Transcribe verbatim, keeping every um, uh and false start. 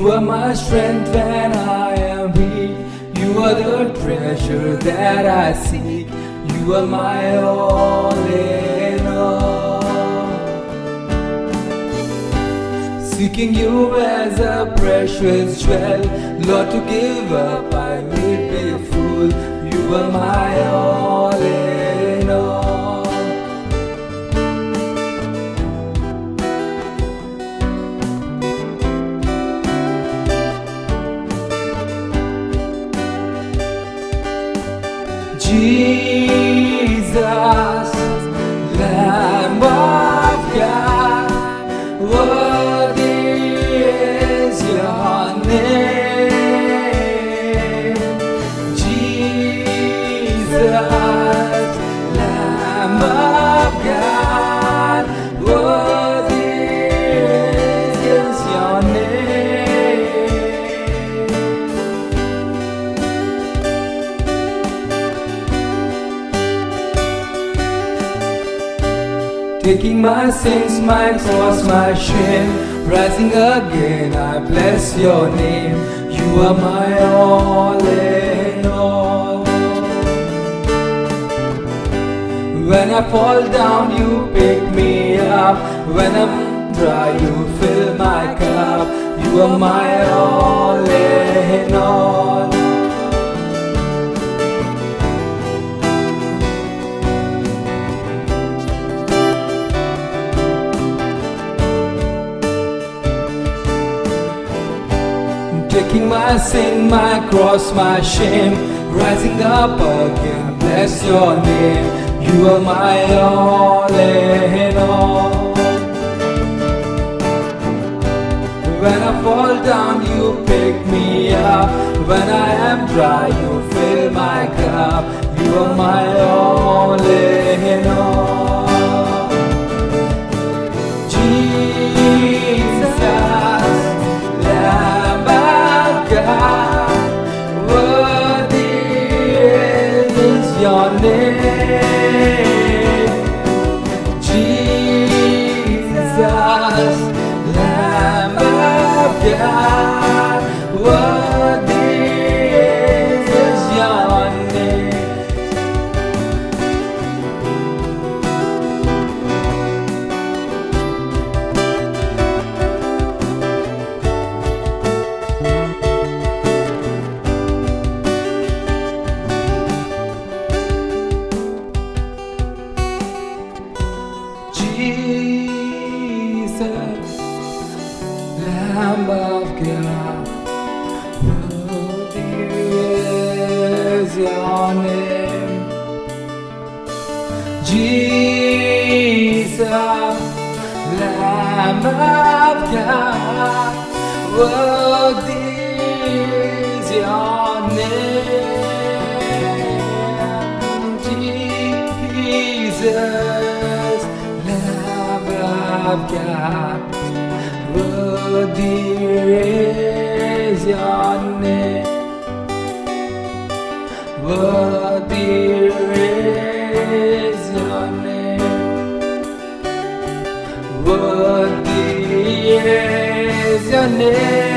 You are my strength when I am weak. You are the treasure that I seek. You are my all in all. Seeking you as a precious jewel, Lord, to give up I would be a fool. You are my all in all. Jesus, Lamb of God, worthy is your name. Jesus, Lamb of God, worthy is your name. Taking my sins, my cross, my shame, rising again, I bless your name. You are my all in all. When I fall down, you pick me up. When I'm dry, you fill my cup. You are my all in all. Taking my sin, my cross, my shame, rising up again, bless your name. You are my all in all. When I fall down, you pick me up. When I am dry, you fill my cup. You are my all in all. Your name, Jesus, Lamb of God, worthy is your name. Jesus, Lamb of God, worthy is your name. Jesus, Lamb of God, worthy is your name. Jesus, Lamb of God, worthy is your name. Worthy is your name. Worthy is your name.